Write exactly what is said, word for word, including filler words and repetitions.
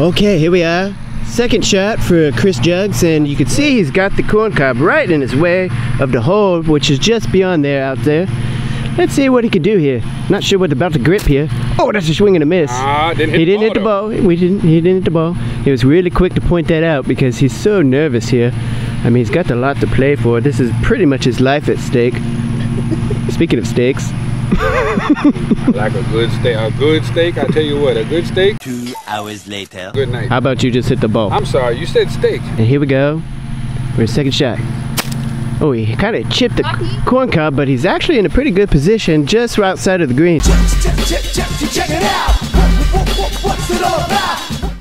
Okay, here we are. Second shot for Chris Juggs, and you can see he's got the corncob right in his way of the hole, which is just beyond there out there. Let's see what he could do here. Not sure what about the grip here. Oh, that's a swing and a miss. Uh, didn't he didn't hit the ball. We didn't. He didn't hit the ball. He was really quick to point that out because he's so nervous here. I mean, he's got a lot to play for. This is pretty much his life at stake. Speaking of steaks. I like a good steak. A good steak, I tell you what, a good steak. Two hours later. Good night. How about you just hit the ball? I'm sorry, you said steak. And here we go for a second shot. Oh, he kind of chipped the corncob, but he's actually in a pretty good position just right outside of the green. Check, check, check, check, check it out. What, what, what, what's it all about?